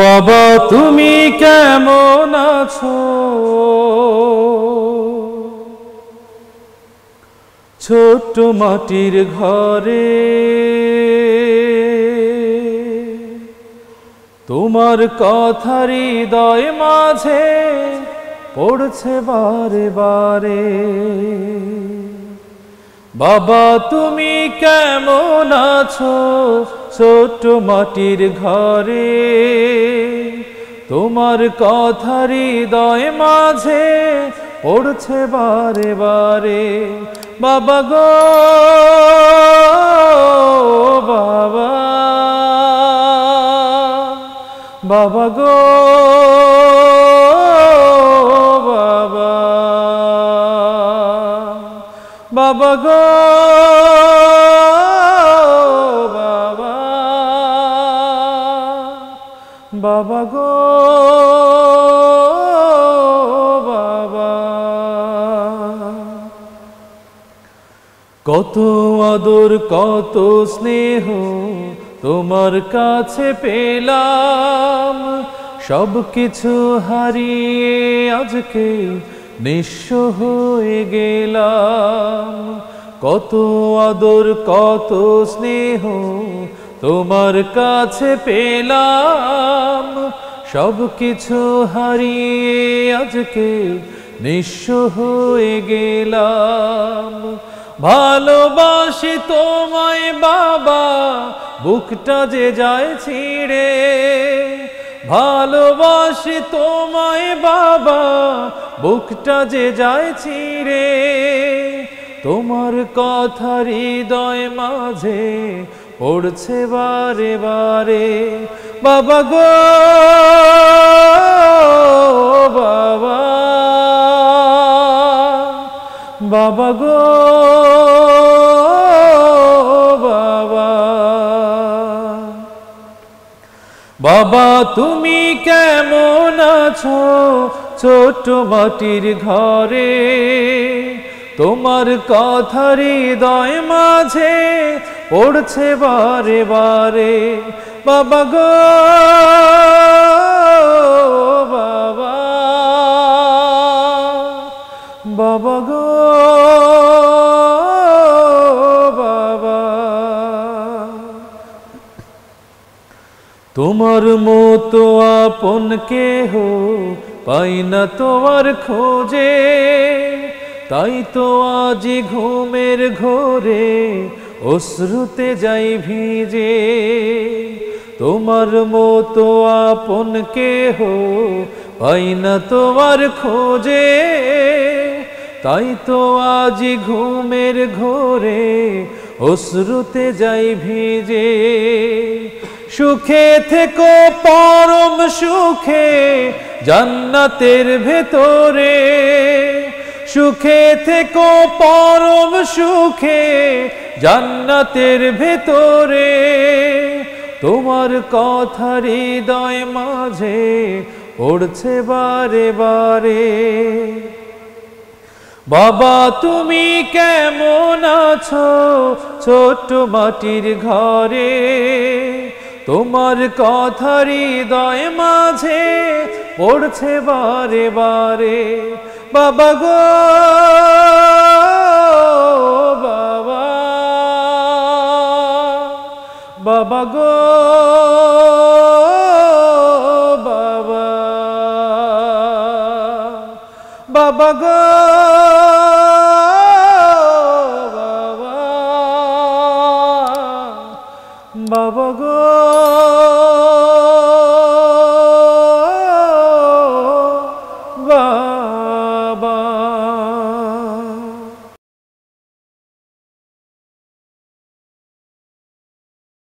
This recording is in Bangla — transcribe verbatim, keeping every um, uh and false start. বাবা তুমি কেমন আছো ছোট মাটির ঘরে তোমার কথা হৃদয় মাঝে পড়ছে বারে বারে বাবা তুমি কেমন আছো ছোট মাটির ঘরে তোমার কথা হৃদয় মাঝে পড়ছে বারে বারে বাবা গো বাবা বাবা গো বাবা বাবা গো বাবা বাবা গো বাবা কত আদর কত স্নেহ তোমার কাছে পেলাম সব কিছু হারিয়ে আজকে নিঃস্ব হয়ে গেলাম কত আদর কত স্নেহ তোমার কাছে পেলাম সব কিছু হারিয়ে আজকে নিঃস্ব হয়ে গেলাম ভালোবাসি তোমায় বাবা বুকটা যে যায় ছিঁড়ে ভালোবাসি তোমায় বাবা বুকটা যে যায় ছিঁড়ে তোমার কথা হৃদয় মাঝে পড়ছে বারে বারে বাবা গো বাবা বাবা গো বাবা বাবা তুমি কেমন আছো ছোট মাটির ঘরে তোমার কথা হৃদয় মাঝে পড়ছে বারে বারে বাবা গো বাবা বাবা গো বাবা তোমার মতো আপন কেহ পাই না তোমার খোঁজে তাই তো আজ ঘুমের ঘোরে অশ্রুতে যাই ভিজে তোমার মতো আপন কেহ পাই না তোমার খোঁজে তাই তো আজ ঘুমের ঘোরে অশ্রুতে যাই ভিজে সুখে থেকো পরম সুখে জান্নাতের ভেতরে সুখে থেকো পরম সুখে জান্নাতের ভেতরে তোমার কথা হৃদয় মাঝে পড়ছে বারে বারে বাবা তুমি কেমন আছো ছোট মাটির ঘরে তোমার কথা হৃদয় মাঝে পড়ছে বারে বারে বাবা গো বাবা বাবা গো বাবা বাবা গো বাবা বাবা গো।